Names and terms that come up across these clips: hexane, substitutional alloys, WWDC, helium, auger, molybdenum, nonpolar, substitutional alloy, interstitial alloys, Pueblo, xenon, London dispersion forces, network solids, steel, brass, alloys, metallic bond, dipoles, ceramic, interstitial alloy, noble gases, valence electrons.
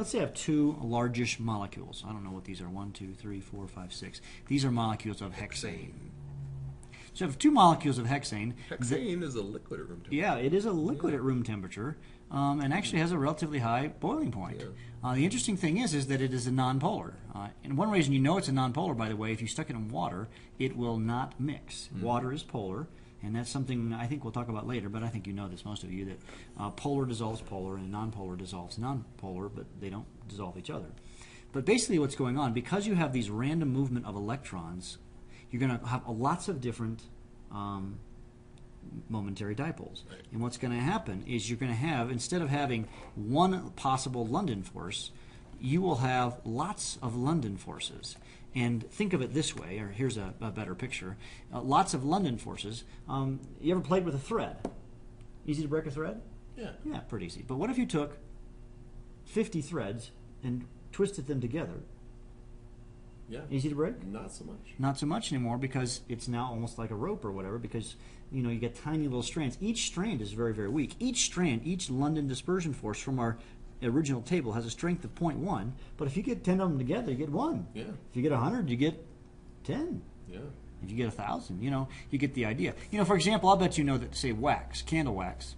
Let's say I have two largish molecules. I don't know what these are. 1, 2, 3, 4, 5, 6. These are molecules of hexane. So I have two molecules of hexane. Hexane is a liquid at room temperature. Yeah, it is a liquid at room temperature, and actually has a relatively high boiling point. Yeah. The interesting thing is that it is a nonpolar. And one reason you know it's a nonpolar, by the way, if you stuck it in water, it will not mix. Mm. Water is polar. And that's something I think we'll talk about later, but I think you know this, most of you, that polar dissolves polar and nonpolar dissolves nonpolar, but they don't dissolve each other. But basically what's going on, because you have these random movement of electrons, you're going to have lots of different momentary dipoles. Right. And what's going to happen is you're going to have, instead of having one possible London force, you will have lots of London forces. And think of it this way, or here's a better picture. Lots of London forces. You ever played with a thread? Easy to break a thread? Yeah. Yeah, pretty easy. But what if you took 50 threads and twisted them together? Yeah. Easy to break? Not so much. Not so much anymore, because it's now almost like a rope or whatever, because you know, you get tiny little strands. Each strand is very, very weak. Each strand, each London dispersion force from our original table has a strength of 0.1, but if you get 10 of them together, you get 1. Yeah. If you get 100, you get 10. Yeah. If you get 1,000, you know, you get the idea. You know, for example, I'll bet you know that, say, wax, candle wax,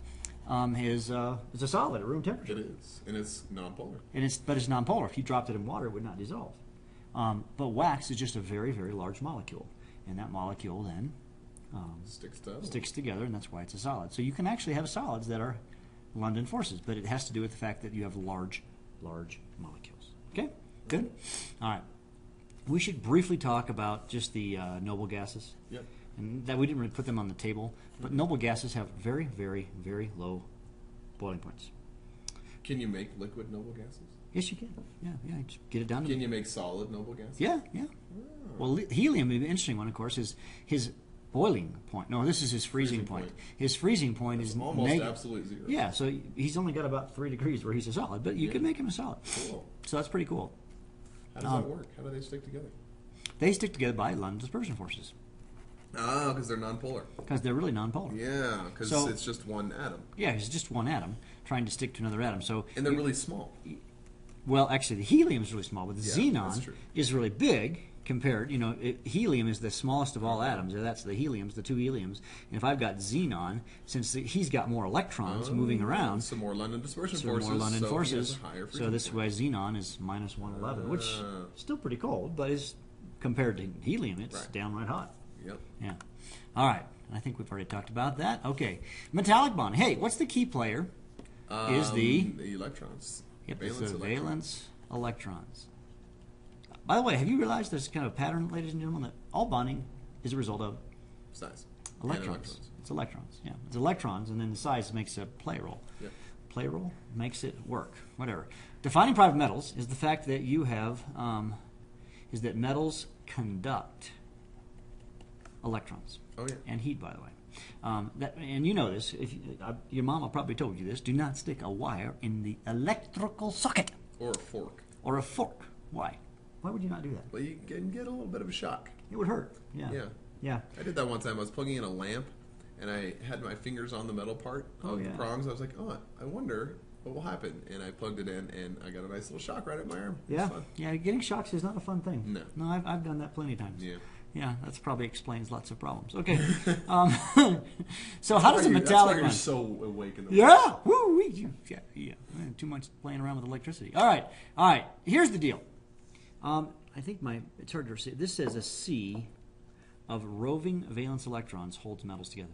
is a solid at room temperature. It is, and it's nonpolar. And it's, but it's nonpolar. If you dropped it in water, it would not dissolve. But wax is just a very, very large molecule, and that molecule then sticks together, and that's why it's a solid. So you can actually have solids that are London forces, but it has to do with the fact that you have large molecules. Okay? Good? All right. We should briefly talk about just the noble gases. Yep. And that we didn't really put them on the table, but noble gases have very, very, very low boiling points. Can you make liquid noble gases? Yes, you can. Yeah, just get it down to Can you make solid noble gases? Yeah. Oh. Well, helium, an interesting one, of course, is his boiling point. No, this is his freezing point. His freezing point is almost absolute zero. Yeah, so he's only got about 3 degrees where he's a solid, but you can make him a solid. Cool. So that's pretty cool. How does that work? How do they stick together? They stick together by London dispersion forces. Ah, because they're nonpolar. Because they're really nonpolar. Yeah, because it's just one atom. Yeah, it's just one atom trying to stick to another atom. So and they're really small. Well, actually, the helium is really small, but the xenon is really big. Compared, you know, helium is the smallest of all atoms. That's the heliums, the two heliums. And if I've got xenon, since he's got more electrons moving around, some more London dispersion forces. More London forces. So this way, xenon is -111, which is still pretty cold, but is compared to helium, it's downright hot. Yep. Yeah. All right. I think we've already talked about that. Okay. Metallic bond. Hey, what's the key player? Is the electrons. Yep. Valence electrons. By the way, have you realized there's kind of a pattern, ladies and gentlemen, that all bonding is a result of size. Electrons. It's electrons. Yeah, it's electrons, and then the size makes a play role. Yep. Play role makes it work. Whatever. Defining private metals is the fact that you have is that metals conduct electrons. Oh yeah. And heat, by the way. And you know this. If you, your mama probably told you this, do not stick a wire in the electrical socket. Or a fork. Or a fork. Why? Why would you not do that? Well, you can get a little bit of a shock. It would hurt. Yeah. I did that one time. I was plugging in a lamp, and I had my fingers on the metal part of the prongs. I was like, oh, I wonder what will happen. And I plugged it in, and I got a nice little shock right at my arm. Yeah. It was fun. Yeah, getting shocks is not a fun thing. No. No, I've done that plenty of times. Yeah. Yeah, that probably explains lots of problems. Okay. So how does a metallic bond... That's why you're so awake in the morning. Yeah. Too much playing around with electricity. All right. Here's the deal. I think it's hard to see. This says a sea of roving valence electrons holds metals together.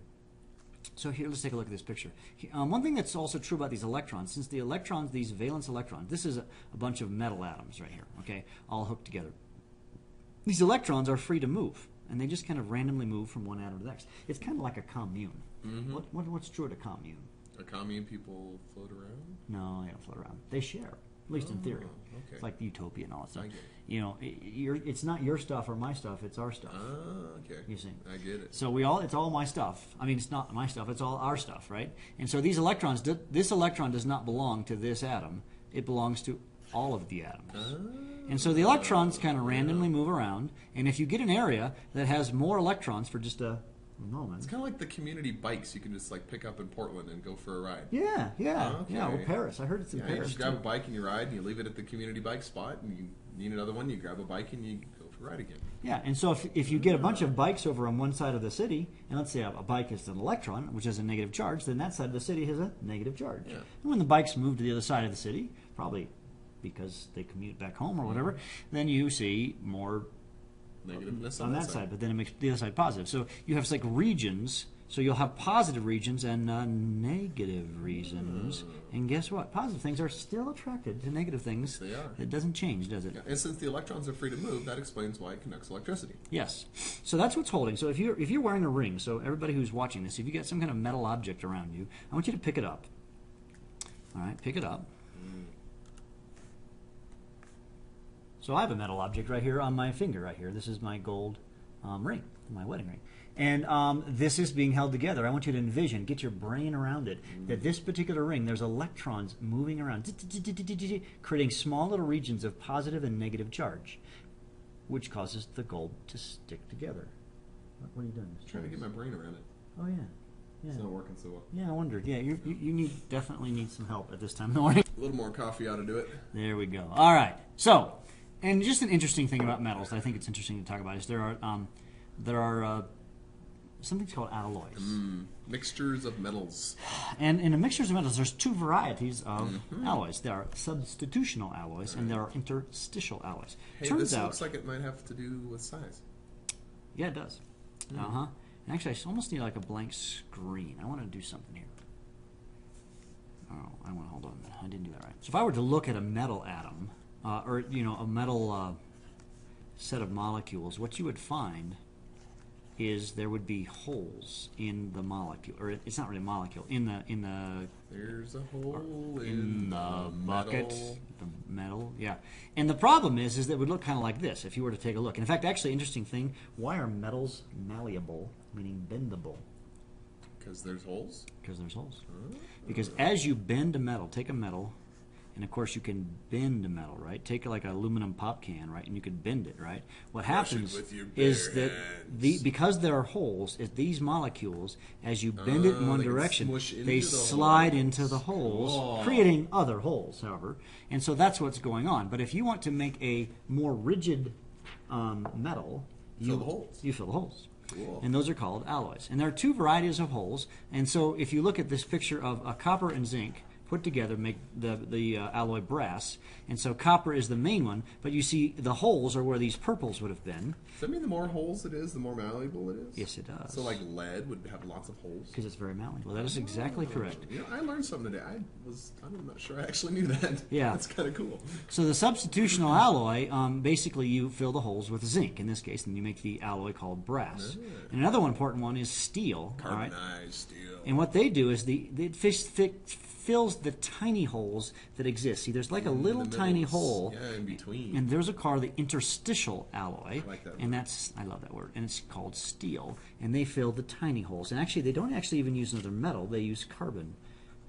So here, let's take a look at this picture. One thing that's also true about these electrons, since the electrons, these valence electrons, this is a bunch of metal atoms right here, okay, all hooked together. These electrons are free to move, and they just kind of randomly move from one atom to the next. It's kind of like a commune. Mm-hmm. What's true at a commune? A commune, people float around? No, they don't float around. They share. At least in theory. Okay. It's like the utopia and all that stuff. You know, it's not your stuff or my stuff, it's our stuff. Oh, okay. You see? I get it. So it's all my stuff. I mean, it's not my stuff, it's all our stuff, right? And so these electrons, this electron does not belong to this atom. It belongs to all of the atoms. And so the electrons kind of randomly move around, and if you get an area that has more electrons for just a No, man. It's kind of like the community bikes you can just like pick up in Portland and go for a ride. Yeah, yeah. Oh, okay. Yeah, well, Paris. I heard it's in Paris. You just grab a bike and you ride, and you leave it at the community bike spot, and you need another one, you grab a bike and you go for a ride again. Yeah, and so if you get a bunch of bikes over on one side of the city, and let's say a bike is an electron, which has a negative charge, then that side of the city has a negative charge. Yeah. And when the bikes move to the other side of the city, probably because they commute back home or whatever, then you see more negativeness on that side, but then it makes the other side positive. So you have like regions, so you'll have positive regions and negative regions, and guess what? Positive things are still attracted to negative things. They are. It doesn't change, does it? Yeah. And since the electrons are free to move, that explains why it conducts electricity. Yes. So that's what's holding. So if you're wearing a ring, so everybody who's watching this, if you got some kind of metal object around you, I want you to pick it up. All right, pick it up. So I have a metal object right here on my finger right here. This is my gold ring, my wedding ring. And this is being held together. I want you to envision, get your brain around it, that this particular ring, there's electrons moving around, creating small little regions of positive and negative charge, which causes the gold to stick together. What are you doing? I'm trying to get my brain around it. Oh, yeah. Yeah. It's not working so well. Yeah, I wondered. Yeah, you definitely need some help at this time in the morning. A little more coffee ought to do it. There we go. All right. So... and just an interesting thing about metals that I think it's interesting to talk about is there are something called alloys. Mixtures of metals. And in the mixtures of metals, there's two varieties of alloys. There are substitutional alloys and there are interstitial alloys. Hey, this looks like it might have to do with size. Yeah, it does. And actually, I almost need like a blank screen. I want to do something here. Oh, I want to hold on. I didn't do that right. So if I were to look at a metal atom... or, you know, a metal set of molecules, what you would find is there would be holes in the molecule, or it's not really a molecule, in the there's a hole in the bucket, metal. The metal, yeah. And the problem is that it would look kind of like this if you were to take a look. And in fact, actually, interesting thing, why are metals malleable, meaning bendable? Because there's holes? Because there's holes. Because as you bend a metal, take a metal... and of course you can bend a metal, right? Take like an aluminum pop can, right? And you can bend it, right? What happens is that because there are holes, these molecules, as you bend it in one direction, they slide into the holes, creating other holes, however. And so that's what's going on. But if you want to make a more rigid metal, you fill the holes. Cool. And those are called alloys. And there are two varieties of holes. And so if you look at this picture of copper and zinc, put together make the alloy brass, and so copper is the main one, but you see the holes are where these purples would have been. Does that mean the more holes it is, the more malleable it is? Yes, it does. So like lead would have lots of holes? Because it's very malleable. That is exactly correct. You know, I learned something today. I'm not sure I actually knew that. Yeah. That's kind of cool. So the substitutional alloy, basically you fill the holes with zinc in this case, and you make the alloy called brass. And another important one is steel. Carbonized steel. And what they do is it fills the tiny holes that exist. See, there's like a little tiny hole in between. And there's the interstitial alloy. I like that word. I love that word. And it's called steel. And they fill the tiny holes. And actually, they don't actually even use another metal. They use carbon.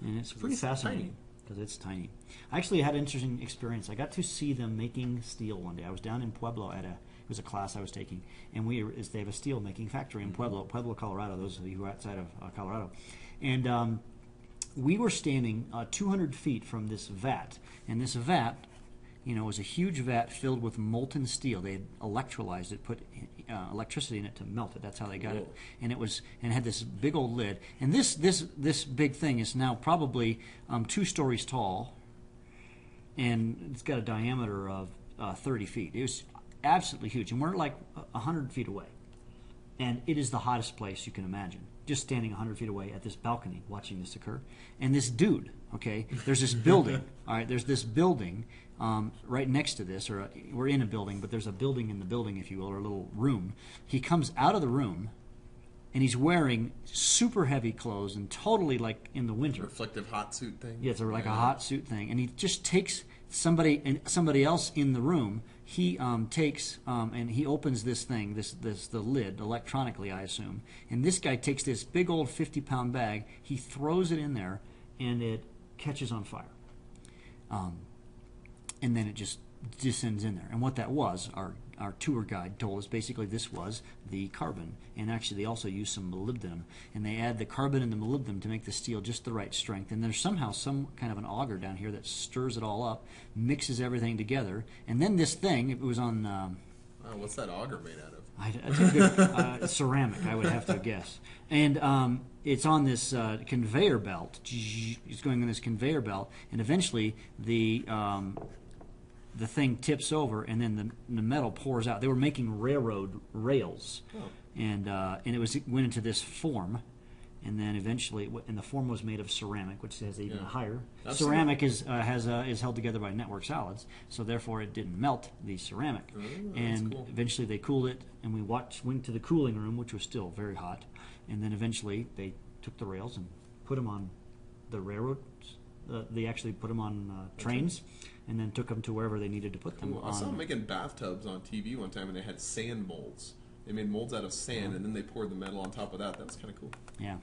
And it's pretty fascinating because it's tiny. I actually had an interesting experience. I got to see them making steel one day. I was down in Pueblo at it was a class I was taking, and they have a steel making factory in Pueblo, Colorado. Those of you who are outside of Colorado, and we were standing 200 feet from this vat, and this vat, you know, was a huge vat filled with molten steel. They had electrolyzed it, put electricity in it to melt it. That's how they got it, and it had this big old lid. And this big thing is now probably 2 stories tall, and it's got a diameter of 30 feet. It was absolutely huge, and we're like 100 feet away, and it is the hottest place you can imagine. Just standing 100 feet away at this balcony watching this occur. And this dude, okay, there's this building, all right, there's this building right next to this, or we're in a building, but there's a building in the building, if you will, or a little room. He comes out of the room, and he's wearing super heavy clothes and totally like in the winter. Reflective hot suit thing. Yeah, it's like a hot suit thing. And he just takes somebody else in the room, he takes and he opens this thing, the lid electronically, I assume. And this guy takes this big old 50-pound bag, he throws it in there, and it catches on fire. And then it just just ends in there. And what that was, our tour guide told us, basically this was the carbon. And actually they also used some molybdenum. And they add the carbon and the molybdenum to make the steel just the right strength. And there's somehow some kind of an auger down here that stirs it all up, mixes everything together. And then this thing, it was on... what's that auger made out of? That's a good, ceramic, I would have to guess. And it's on this conveyor belt. It's going on this conveyor belt. And eventually the thing tips over, and then the metal pours out. They were making railroad rails, and it went into this form, and then eventually, and the form was made of ceramic, which has even higher. Absolutely. Ceramic is held together by network solids, so therefore it didn't melt the ceramic. Oh, and cool. Eventually they cooled it, and we went to the cooling room, which was still very hot, and then eventually they took the rails and put them on the railroads. They actually put them on trains. And then took them to wherever they needed to put them. Cool. I saw them making bathtubs on TV one time, and they had sand molds. They made molds out of sand, and then they poured the metal on top of that. That was kind of cool. Yeah.